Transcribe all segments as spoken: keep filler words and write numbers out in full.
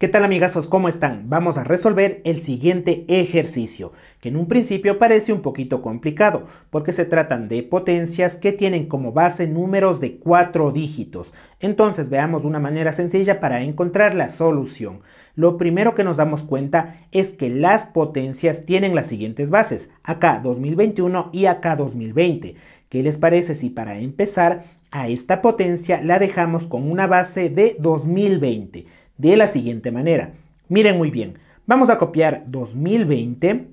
¿Qué tal, amigazos? ¿Cómo están? Vamos a resolver el siguiente ejercicio, que en un principio parece un poquito complicado, porque se tratan de potencias que tienen como base números de cuatro dígitos. Entonces veamos una manera sencilla para encontrar la solución. Lo primero que nos damos cuenta es que las potencias tienen las siguientes bases, acá dos mil veintiuno y acá dos mil veinte. ¿Qué les parece si para empezar a esta potencia la dejamos con una base de dos mil veinte? De la siguiente manera, miren muy bien, vamos a copiar dos mil veinte,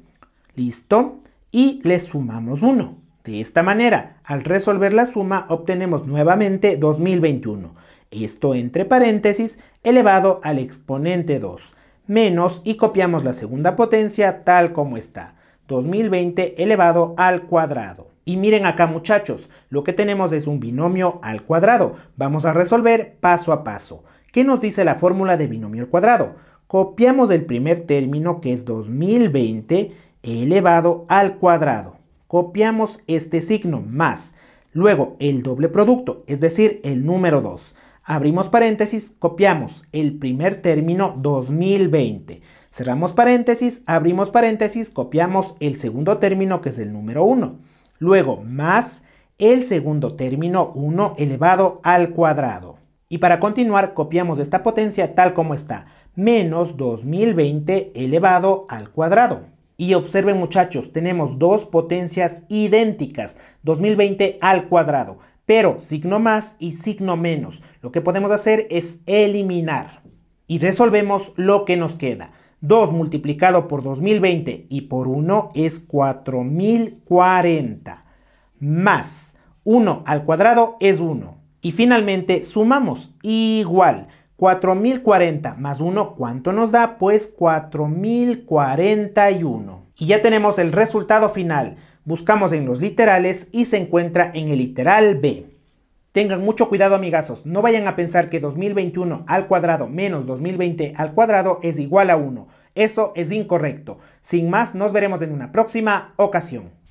listo, y le sumamos uno. De esta manera, al resolver la suma, obtenemos nuevamente dos mil veintiuno, esto entre paréntesis, elevado al exponente dos, menos, y copiamos la segunda potencia tal como está, dos mil veinte elevado al cuadrado. Y miren acá, muchachos, lo que tenemos es un binomio al cuadrado. Vamos a resolver paso a paso. ¿Qué nos dice la fórmula de binomio al cuadrado? Copiamos el primer término, que es dos mil veinte elevado al cuadrado. Copiamos este signo más. Luego el doble producto, es decir, el número dos. Abrimos paréntesis, copiamos el primer término dos mil veinte. Cerramos paréntesis, abrimos paréntesis, copiamos el segundo término, que es el número uno. Luego más el segundo término, uno elevado al cuadrado. Y para continuar, copiamos esta potencia tal como está, menos dos mil veinte elevado al cuadrado. Y observen, muchachos, tenemos dos potencias idénticas, dos mil veinte al cuadrado, pero signo más y signo menos. Lo que podemos hacer es eliminar. Y resolvemos lo que nos queda. dos multiplicado por dos mil veinte y por uno es cuatro mil cuarenta, más uno al cuadrado es uno. Y finalmente sumamos, igual, cuatro mil cuarenta más uno, ¿cuánto nos da? Pues cuatro mil cuarenta y uno. Y ya tenemos el resultado final. Buscamos en los literales y se encuentra en el literal B. Tengan mucho cuidado, amigazos, no vayan a pensar que dos mil veintiuno al cuadrado menos dos mil veinte al cuadrado es igual a uno. Eso es incorrecto. Sin más, nos veremos en una próxima ocasión.